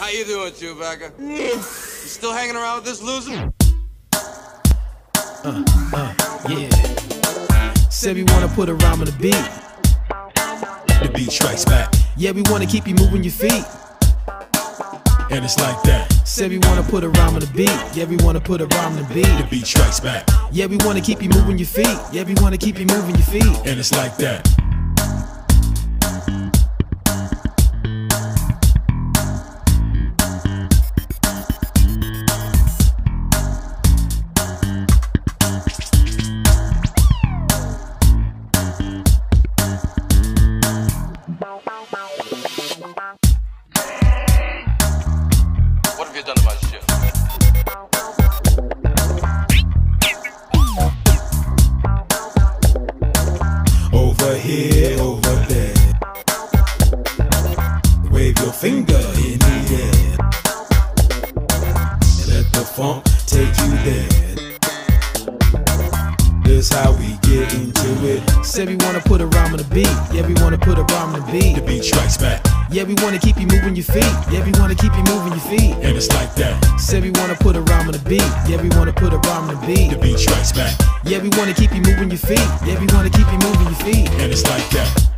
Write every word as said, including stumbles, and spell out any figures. How you doing, Chewbacca? You still hanging around with this loser? Uh, uh, yeah. Said we wanna put a rhyme on the beat. The beat strikes back. Yeah, we wanna keep you moving your feet. And it's like that. Said we wanna put a rhyme on the beat. Yeah, we wanna put a rhyme on the beat. The beat strikes back. Yeah, we wanna keep you moving your feet. Yeah, we wanna keep you moving your feet. And it's like that. Over here, over there. Wave your finger in the air. Let the funk take you there. This how we get into it. Said we wanna put a rhyme on the beat. Yeah, we wanna put a rhyme on the beat. The beat strikes back. Yeah, we wanna keep you moving your feet. Yeah, we wanna keep you moving your feet. And it's like that. Said we wanna put a rhyme on the beat. Yeah, we wanna put a rhyme on the beat. The beat strikes back. Yeah, we wanna keep you moving your feet. Yeah, we wanna keep you moving your feet. And it's like that.